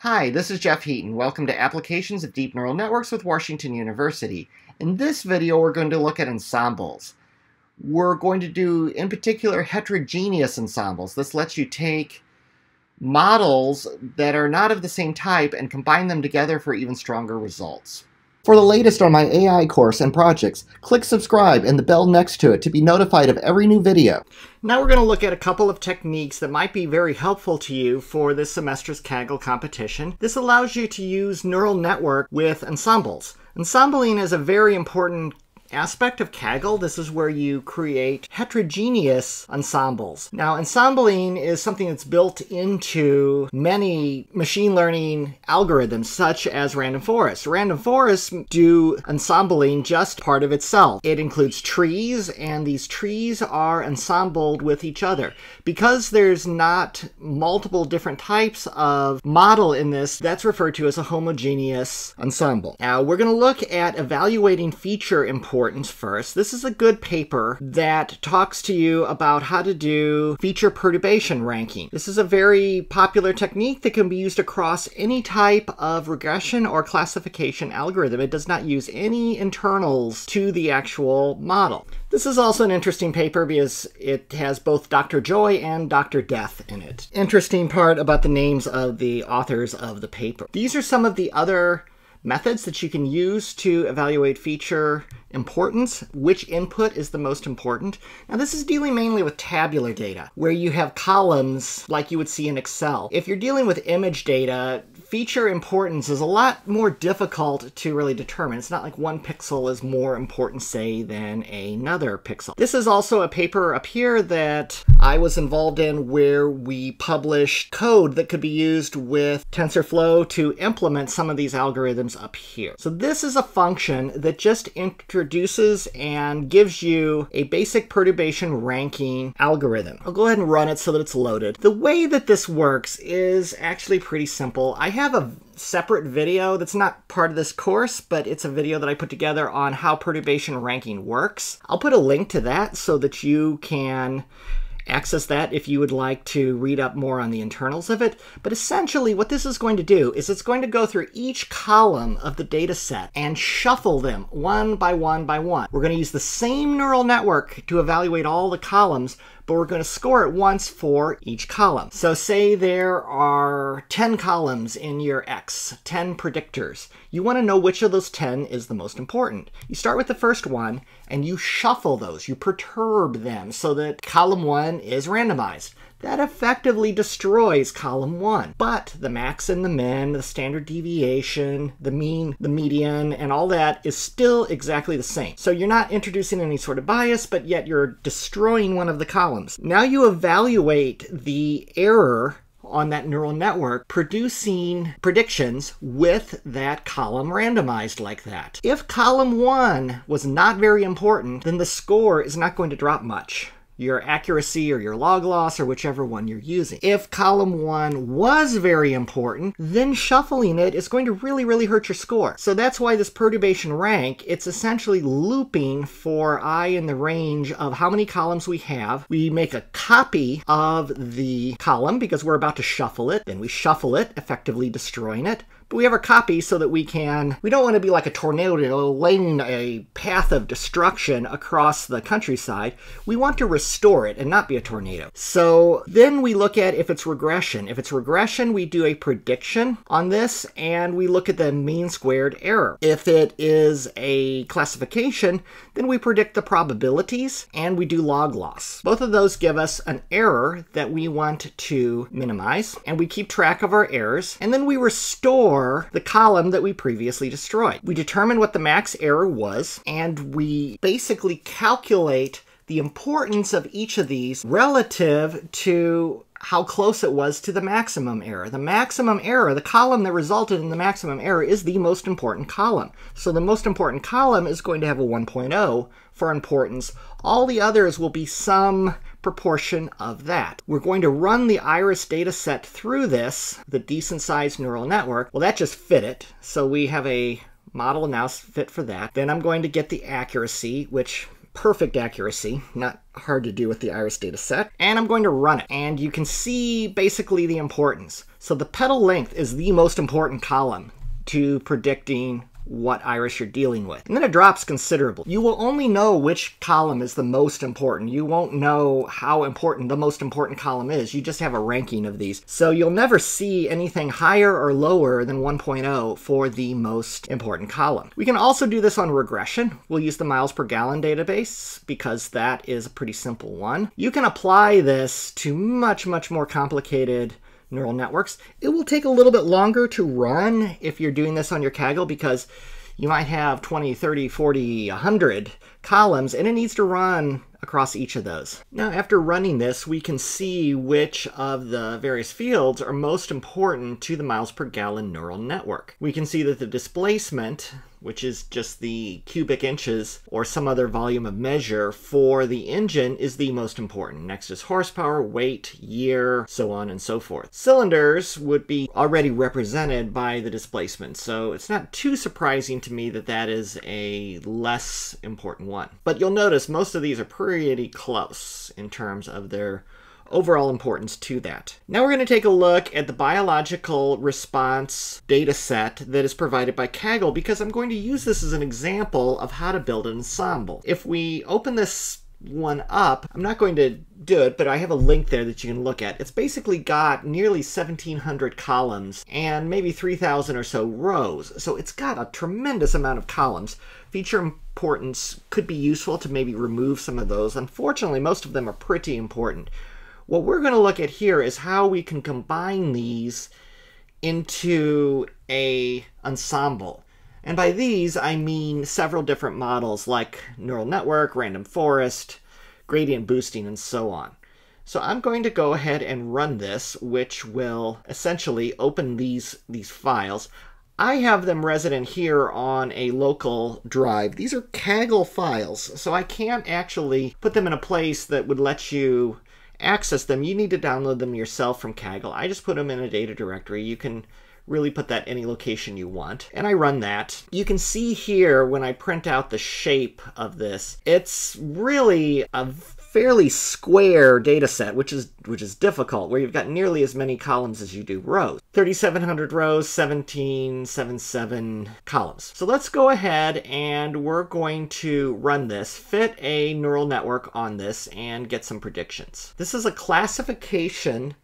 Hi, this is Jeff Heaton. Welcome to Applications of Deep Neural Networks with Washington University. In this video, we're going to look at ensembles. We're going to do, in particular, heterogeneous ensembles. This lets you take models that are not of the same type and combine them together for even stronger results. For the latest on my AI course and projects, click subscribe and the bell next to it to be notified of every new video. Now we're going to look at a couple of techniques that might be very helpful to you for this semester's Kaggle competition. This allows you to use neural network with ensembles. Ensembling is a very important aspect of Kaggle. This is where you create heterogeneous ensembles. Now, ensembling is something that's built into many machine learning algorithms, such as random forests. Random forests do ensembling just part of itself. It includes trees, and these trees are ensembled with each other. Because there's not multiple different types of model in this, that's referred to as a homogeneous ensemble. Now, we're going to look at evaluating feature importance first. This is a good paper that talks to you about how to do feature perturbation ranking. This is a very popular technique that can be used across any type of regression or classification algorithm. It does not use any internals to the actual model. This is also an interesting paper because it has both Dr. Joy and Dr. Death in it. Interesting part about the names of the authors of the paper. These are some of the other methods that you can use to evaluate feature importance, which input is the most important. Now, this is dealing mainly with tabular data, where you have columns like you would see in Excel. If you're dealing with image data, feature importance is a lot more difficult to really determine. It's not like one pixel is more important, say, than another pixel. This is also a paper up here that I was involved in where we published code that could be used with TensorFlow to implement some of these algorithms up here. So this is a function that just introduces and gives you a basic perturbation ranking algorithm. I'll go ahead and run it so that it's loaded. The way that this works is actually pretty simple. I have a separate video that's not part of this course, but it's a video that I put together on how perturbation ranking works. I'll put a link to that so that you can access that if you would like to read up more on the internals of it. But essentially what this is going to do is it's going to go through each column of the data set and shuffle them one by one by one. We're going to use the same neural network to evaluate all the columns, but we're going to score it once for each column. So say there are 10 columns in your X, 10 predictors. You want to know which of those 10 is the most important. You start with the first one and you shuffle those, you perturb them so that column one is randomized. That effectively destroys column one. But the max and the min, the standard deviation, the mean, the median, and all that is still exactly the same. So you're not introducing any sort of bias, but yet you're destroying one of the columns. Now you evaluate the error on that neural network producing predictions with that column randomized like that. If column one was not very important, then the score is not going to drop much. Your accuracy or your log loss or whichever one you're using. If column one was very important, then shuffling it is going to really, really hurt your score. So that's why this perturbation rank, it's essentially looping for I in the range of how many columns we have. We make a copy of the column because we're about to shuffle it. Then we shuffle it, effectively destroying it. But we have our copy so that we don't want to be like a tornado laying a path of destruction across the countryside. We want to restore it and not be a tornado. So then we look at if it's regression. If it's regression, we do a prediction on this and we look at the mean squared error. If it is a classification, then we predict the probabilities and we do log loss. Both of those give us an error that we want to minimize, and we keep track of our errors, and then we restore the column that we previously destroyed. We determine what the max error was, and we basically calculate the importance of each of these relative to how close it was to the maximum error. The maximum error, the column that resulted in the maximum error, is the most important column. So the most important column is going to have a 1.0 for importance. All the others will be some proportion of that. We're going to run the iris data set through this, the decent sized neural network. Well, that just fit it. So we have a model now fit for that. Then I'm going to get the accuracy, which perfect accuracy, not hard to do with the iris dataset, and I'm going to run it. And you can see basically the importance. So the petal length is the most important column to predicting what iris you're dealing with. And then it drops considerably. You will only know which column is the most important. You won't know how important the most important column is. You just have a ranking of these. So you'll never see anything higher or lower than 1.0 for the most important column. We can also do this on regression. We'll use the miles per gallon database because that is a pretty simple one. You can apply this to much, much more complicated neural networks. It will take a little bit longer to run if you're doing this on your Kaggle because you might have 20, 30, 40, 100 columns and it needs to run across each of those. Now after running this, we can see which of the various fields are most important to the miles per gallon neural network. We can see that the displacement, which is just the cubic inches or some other volume of measure for the engine, is the most important. Next is horsepower, weight, year, so on and so forth. Cylinders would be already represented by the displacement, so it's not too surprising to me that that is a less important one. But you'll notice most of these are pretty close in terms of their overall importance to that. Now we're going to take a look at the biological response data set that is provided by Kaggle because I'm going to use this as an example of how to build an ensemble. If we open this one up, I'm not going to do it, but I have a link there that you can look at. It's basically got nearly 1,700 columns and maybe 3,000 or so rows. So it's got a tremendous amount of columns. Feature importance could be useful to maybe remove some of those. Unfortunately, most of them are pretty important. What we're going to look at here is how we can combine these into an ensemble. And by these, I mean several different models like neural network, random forest, gradient boosting, and so on. So I'm going to go ahead and run this, which will essentially open these files. I have them resident here on a local drive. These are Kaggle files, so I can't actually put them in a place that would let you access them. You need to download them yourself from Kaggle. I just put them in a data directory. You can really put that any location you want. And I run that. You can see here when I print out the shape of this, it's really a fairly square data set, which is difficult, where you've got nearly as many columns as you do rows. 3,700 rows, 1,777 columns. So let's go ahead and we're going to run this, fit a neural network on this, and get some predictions. This is a classification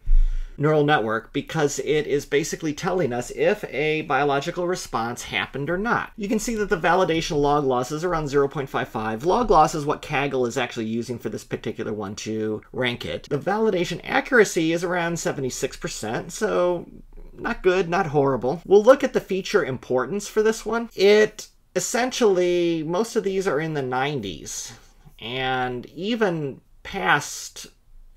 neural network because it is basically telling us if a biological response happened or not. You can see that the validation log loss is around 0.55. Log loss is what Kaggle is actually using for this particular one to rank it. The validation accuracy is around 76%, so not good, not horrible. We'll look at the feature importance for this one. It essentially, most of these are in the 90s, and even past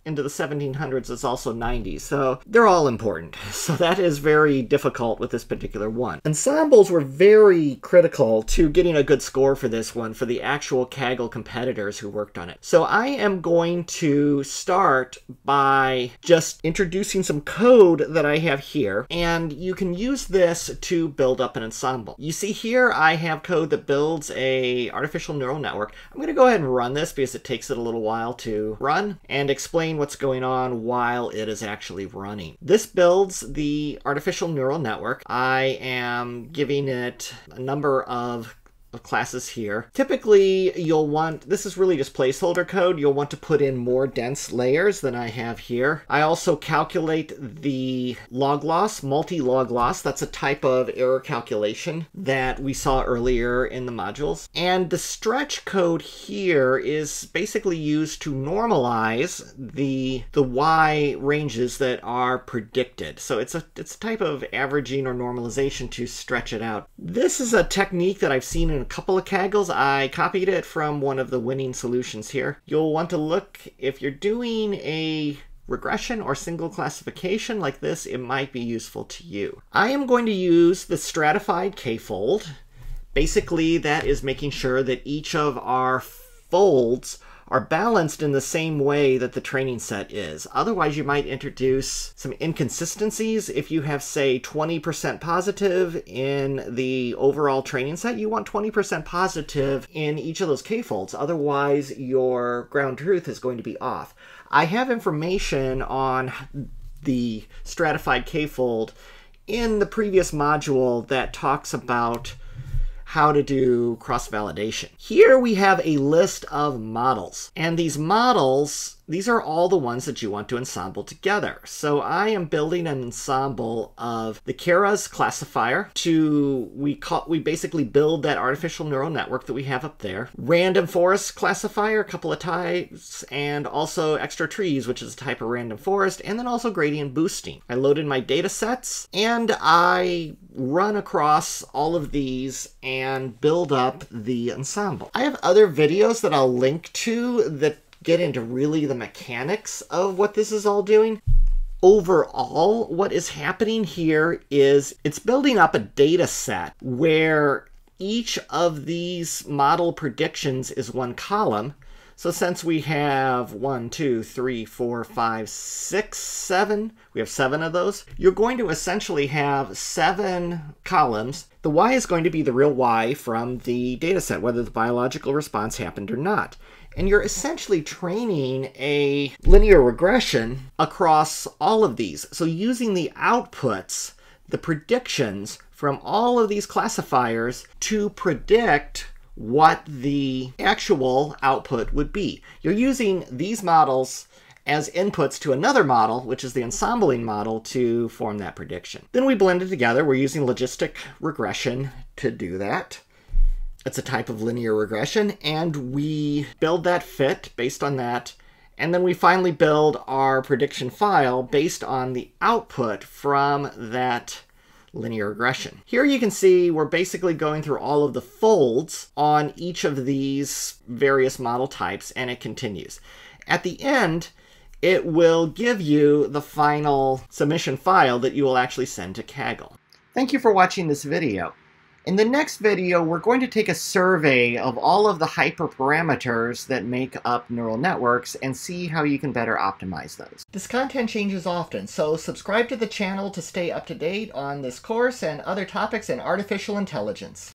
into the 1700s, it's also 90s. So they're all important. So that is very difficult with this particular one. Ensembles were very critical to getting a good score for this one for the actual Kaggle competitors who worked on it. So I am going to start by just introducing some code that I have here. And you can use this to build up an ensemble. You see here, I have code that builds an artificial neural network. I'm going to go ahead and run this because it takes it a little while to run and explain what's going on while it is actually running. This builds the artificial neural network. I am giving it a number of classes here. Typically, you'll want, this is really just placeholder code, you'll want to put in more dense layers than I have here. I also calculate the log loss, multi-log loss. That's a type of error calculation that we saw earlier in the modules. And the stretch code here is basically used to normalize the Y ranges that are predicted. So it's a type of averaging or normalization to stretch it out. This is a technique that I've seen in a couple of Kaggles. I copied it from one of the winning solutions here. You'll want to look, if you're doing a regression or single classification like this, it might be useful to you. I am going to use the stratified k-fold. Basically, that is making sure that each of our folds are balanced in the same way that the training set is. Otherwise, you might introduce some inconsistencies. If you have, say, 20% positive in the overall training set, you want 20% positive in each of those k-folds. Otherwise, your ground truth is going to be off. I have information on the stratified k-fold in the previous module that talks about how to do cross-validation. Here we have a list of models. And these models, these are all the ones that you want to ensemble together. So I am building an ensemble of the Keras classifier to, we basically build that artificial neural network that we have up there. Random forest classifier a couple of types, and also extra trees, which is a type of random forest, and then also gradient boosting. I load in my data sets and I run across all of these and build up the ensemble. I have other videos that I'll link to that get into really the mechanics of what this is all doing. Overall, what is happening here is it's building up a data set where each of these model predictions is one column. So since we have 1, 2, 3, 4, 5, 6, 7, we have 7 of those, you're going to essentially have 7 columns. The Y is going to be the real Y from the data set, whether the biological response happened or not. And you're essentially training a linear regression across all of these. So using the outputs, the predictions from all of these classifiers to predict what the actual output would be. You're using these models as inputs to another model, which is the ensembling model, to form that prediction. Then we blend it together. We're using logistic regression to do that. It's a type of linear regression, and we build that fit based on that, and then we finally build our prediction file based on the output from that linear regression. Here you can see we're basically going through all of the folds on each of these various model types, and it continues. At the end, it will give you the final submission file that you will actually send to Kaggle. Thank you for watching this video. In the next video, we're going to take a survey of all of the hyperparameters that make up neural networks and see how you can better optimize those. This content changes often, so subscribe to the channel to stay up to date on this course and other topics in artificial intelligence.